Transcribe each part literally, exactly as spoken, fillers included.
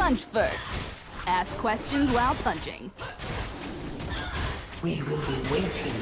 Punch first. Ask questions while punching. We will be waiting.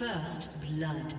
First blood.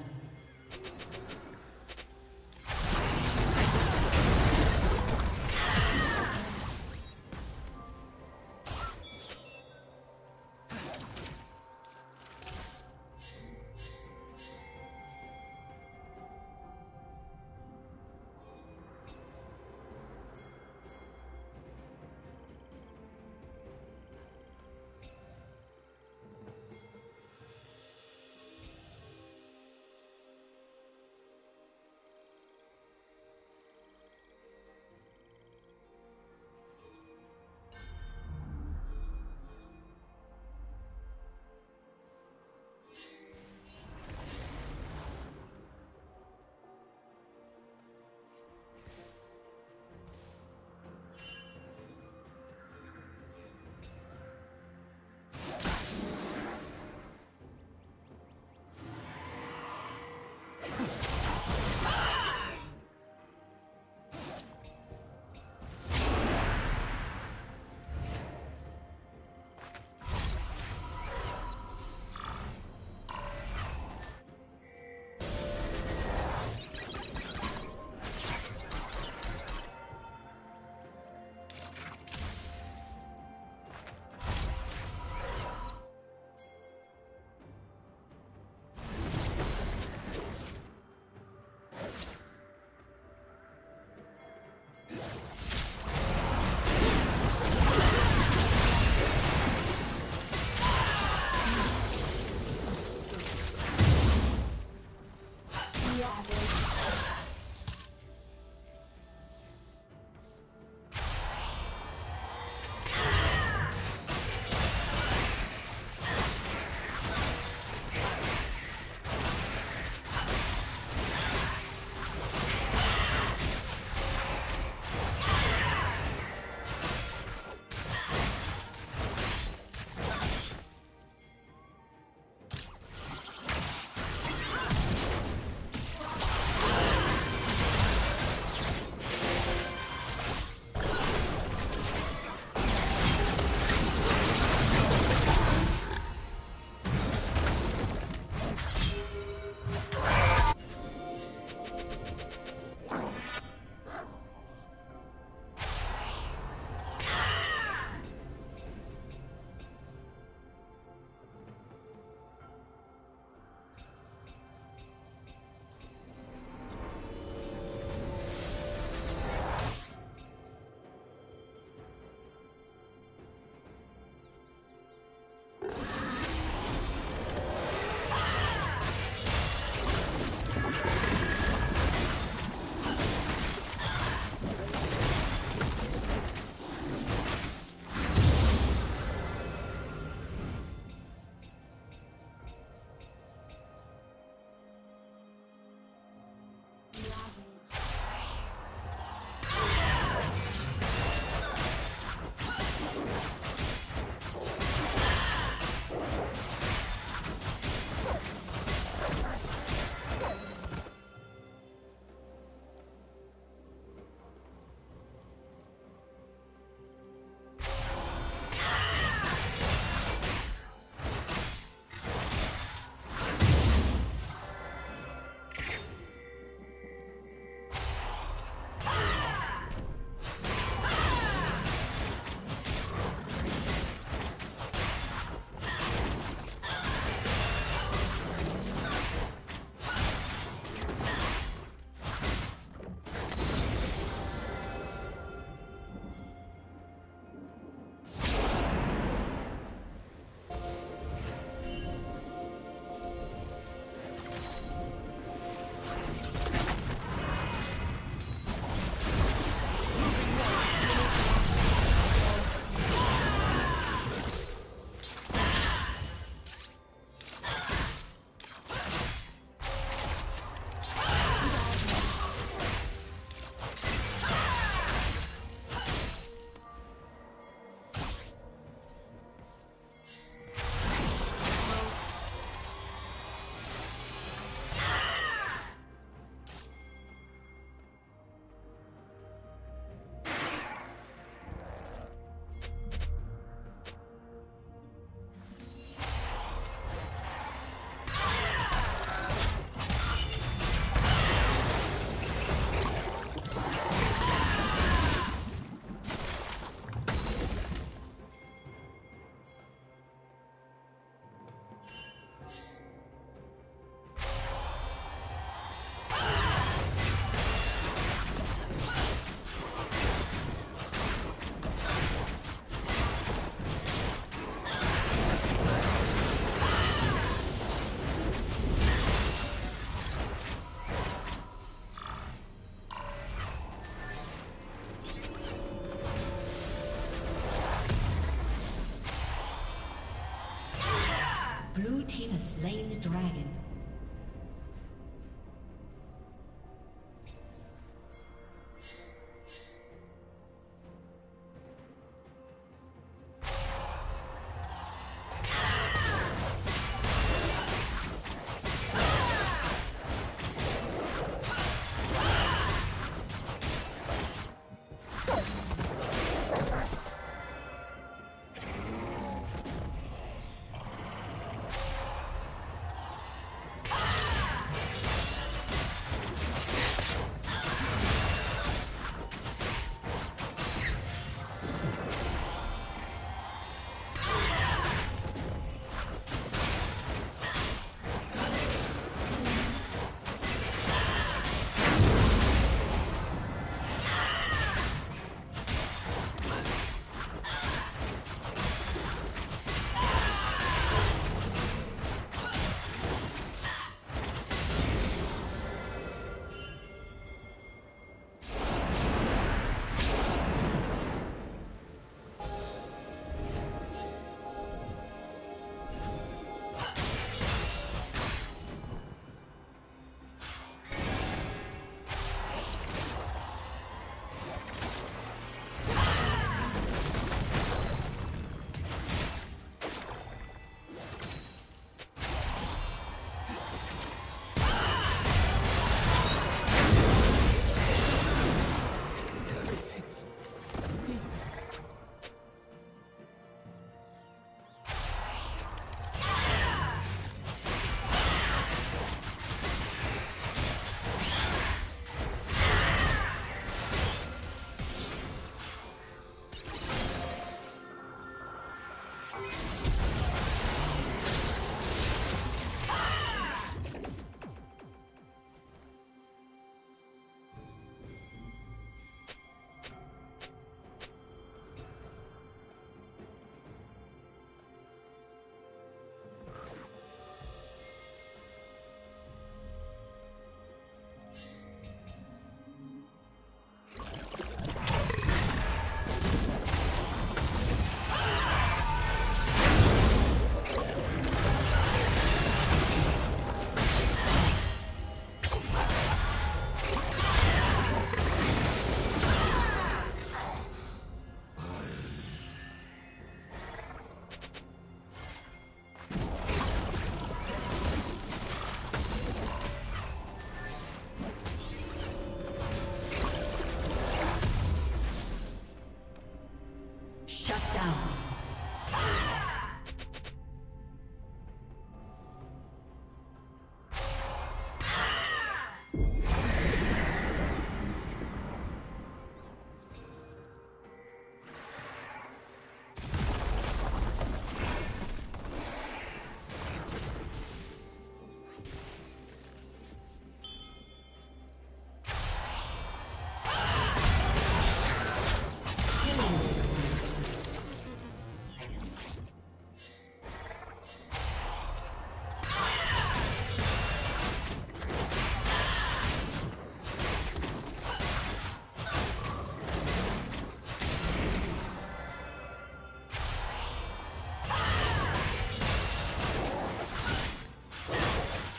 dragon.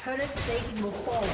Current plating will fall.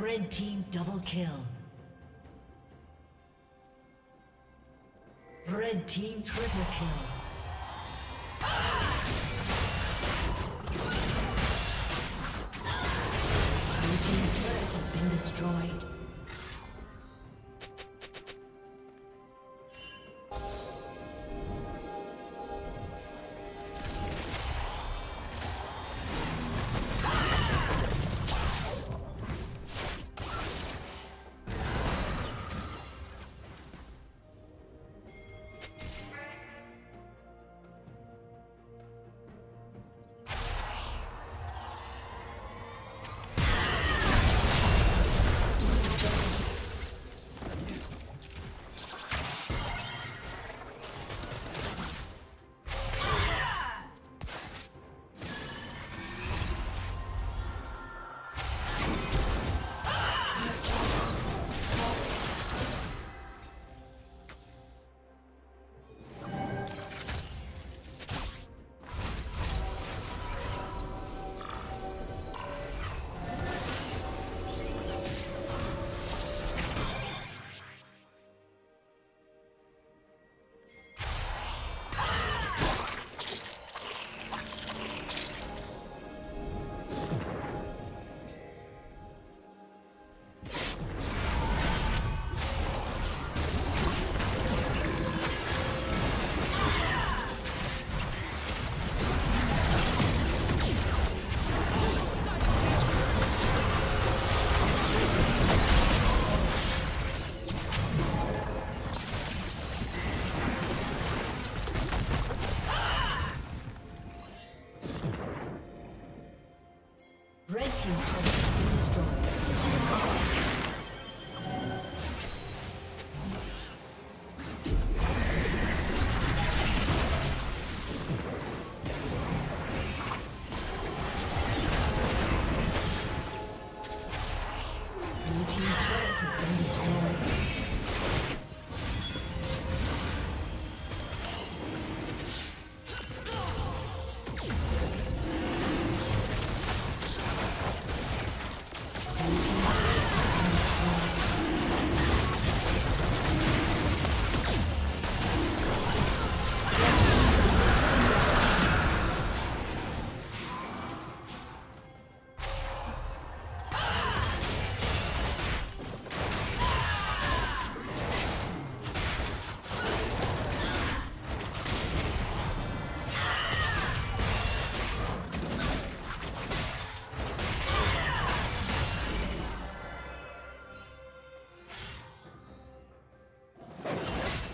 Red team double kill. Red team triple kill. Destroyed.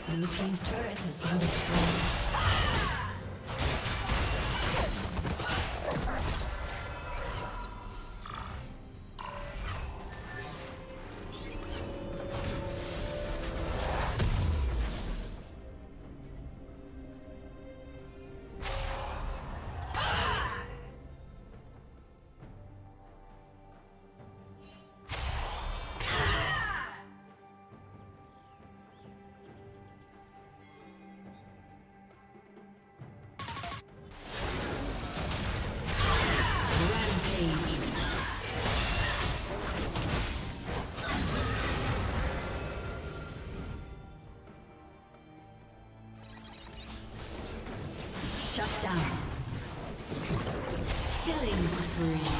Blue team's turret has been destroyed. Shut down. Killing spree.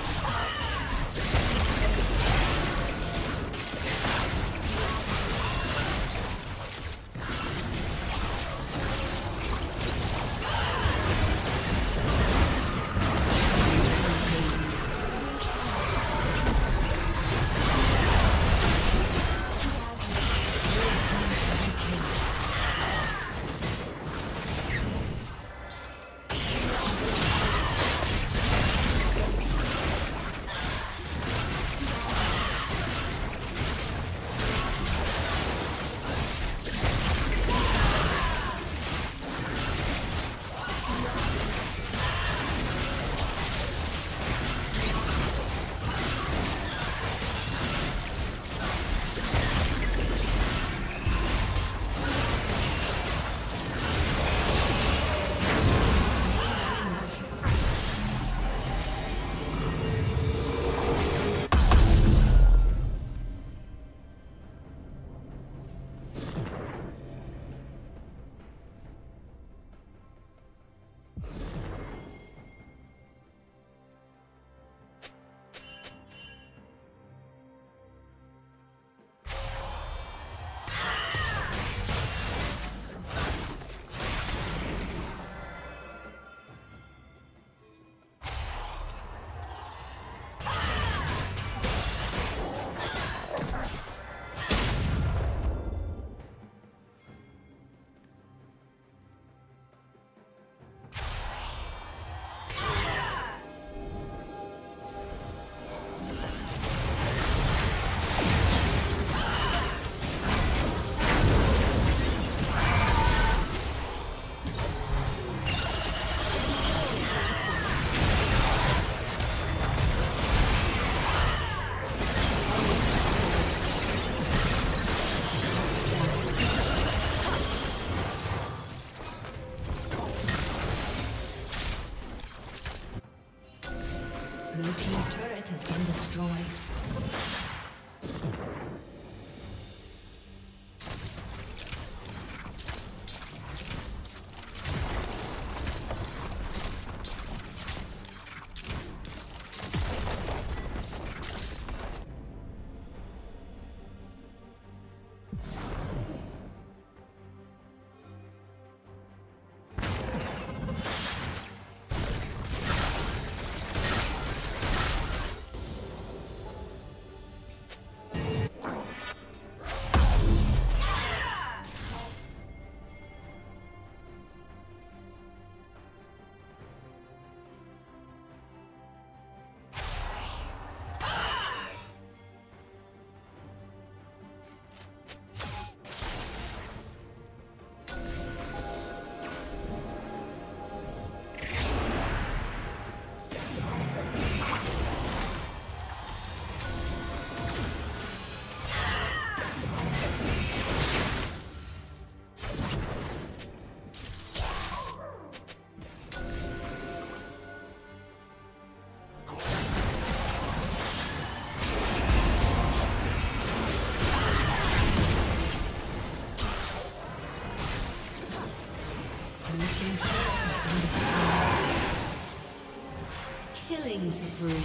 Killing spree.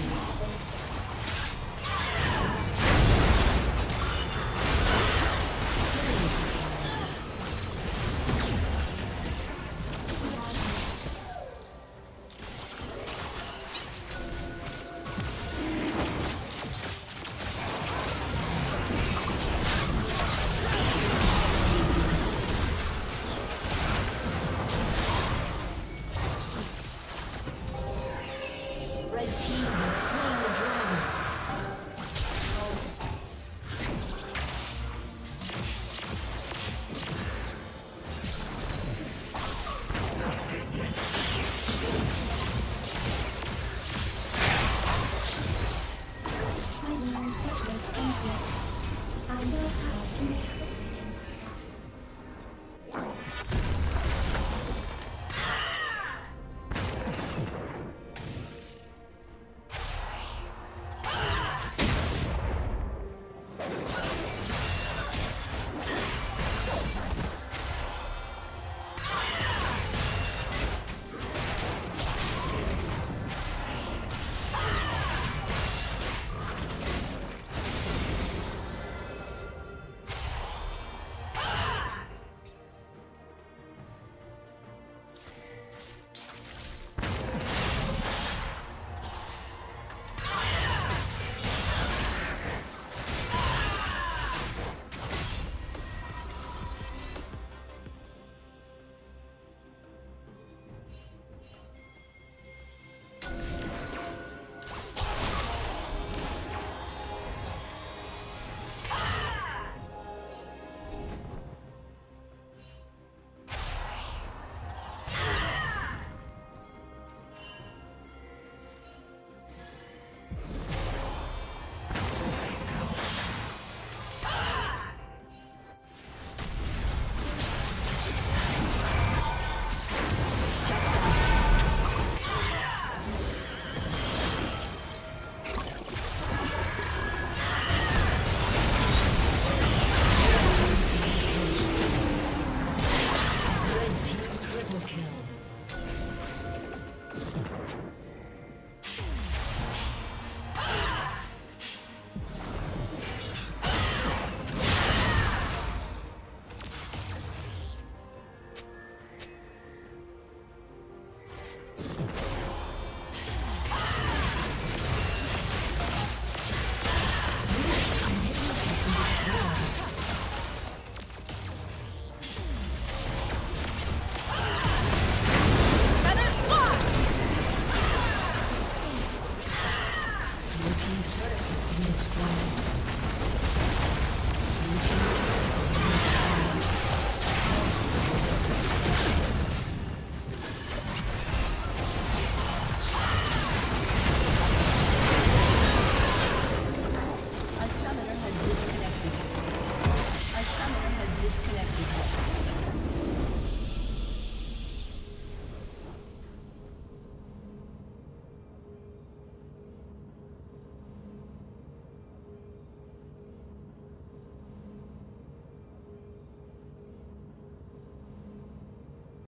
Disconnected.